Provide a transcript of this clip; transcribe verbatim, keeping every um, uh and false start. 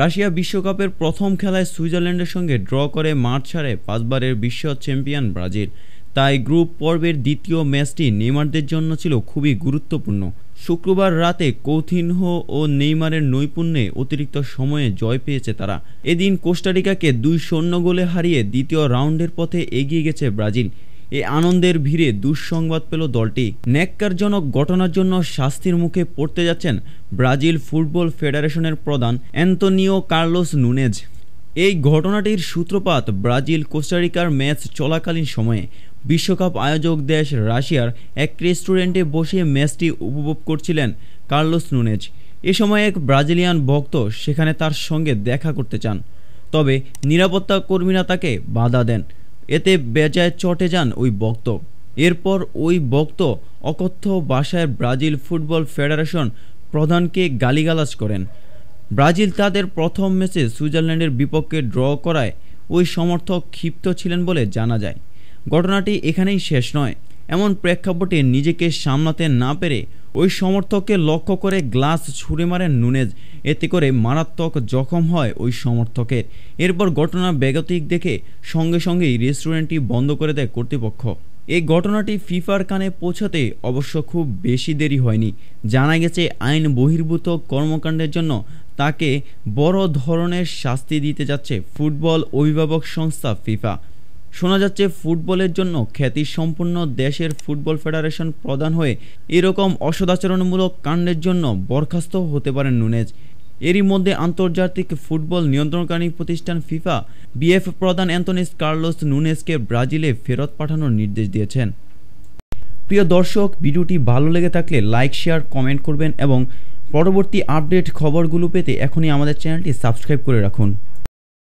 Russia বিশ্বকাপের প্রথম খেলায় সুইজারল্যান্ডের সঙ্গে ড্র করে মাঠ ছাড়ে পাঁচবারের বিশ্ব চ্যাম্পিয়ন ব্রাজিল। তাই গ্রুপ পর্বের দ্বিতীয় ম্যাচটি নেইমারদের জন্য ছিল খুবই গুরুত্বপূর্ণ। শুক্রবার রাতে কৌথিনহো ও নেইমারের নৈপুণ্যে অতিরিক্ত সময়ে জয় পেয়েছে তারা। এদিন কোস্টারিকাকে দুই শূন্য গোলে হারিয়ে দ্বিতীয় রাউন্ডের পথে এগিয়ে গেছে ব্রাজিল। এই আনন্দের ভিড়ে দুঃসংবাদ পেল দলটি। ন্যাক্কারজনক ঘটনার জন্য শাস্তির মুখে পড়তে যাচ্ছেন ব্রাজিল ফুটবল ফেডারেশনের প্রধান আন্তোনিও কার্লোস নুনেস। এই ঘটনাটির সূত্রপাত ব্রাজিল কোস্টারিকার ম্যাচ চলাকালীন সময়ে। বিশ্বকাপ আয়োজক দেশ রাশিয়ার এক রেস্টুরেন্টে বসে ম্যাচটি উপভোগ করছিলেন কার্লোস নুনেস। এ সময় এক ব্রাজিলিয়ান ভক্ত সেখানে তার সঙ্গে দেখা করতে চান, তবে নিরাপত্তা কর্মীরা তাকে বাধা দেন। এতে বেজায় চটে যান ওই ভক্ত। এরপর ওই ভক্ত অকথ্য ভাষায় ব্রাজিল ফুটবল ফেডারেশন প্রধানকে গালিগালাজ করেন। ব্রাজিল তাদের প্রথম ম্যাচে সুইজারল্যান্ডের বিপক্ষে ড্র করায় ওই সমর্থক ক্ষিপ্ত ছিলেন বলে জানা যায়। ঘটনাটি এখানেই শেষ নয়। এমন প্রেক্ষাপটে নিজেকে সামলাতে না পেরে ওই সমর্থককে লক্ষ্য করে গ্লাস ছুঁড়ে মারেন নুনেস। এতে করে মারাত্মক জখম হয় ওই সমর্থকের। এরপর ঘটনা বেগতিক দেখে সঙ্গে সঙ্গেই রেস্টুরেন্টটি বন্ধ করে দেয় কর্তৃপক্ষ। এই ঘটনাটি ফিফার কানে পৌঁছাতে অবশ্য খুব বেশি দেরি হয়নি। জানা গেছে আইন বহির্ভূত কর্মকাণ্ডের জন্য তাকে বড় ধরনের শাস্তি দিতে যাচ্ছে ফুটবল অভিভাবক সংস্থা ফিফা। শোনা যাচ্ছে ফুটবলের জন্য খ্যাতিসম্পন্ন দেশের ফুটবল ফেডারেশন প্রধান হয়ে এরকম অসদাচরণমূলক কাণ্ডের জন্য বরখাস্ত হতে পারেন নুনেস। এরই মধ্যে আন্তর্জাতিক ফুটবল নিয়ন্ত্রণকারী প্রতিষ্ঠান ফিফা বিএফ প্রধান আন্তোনিও কার্লোস নুনেসকে ব্রাজিলে ফেরত পাঠানোর নির্দেশ দিয়েছেন। প্রিয় দর্শক, ভিডিওটি ভালো লেগে থাকলে লাইক, শেয়ার, কমেন্ট করবেন এবং পরবর্তী আপডেট খবরগুলো পেতে এখনই আমাদের চ্যানেলটি সাবস্ক্রাইব করে রাখুন।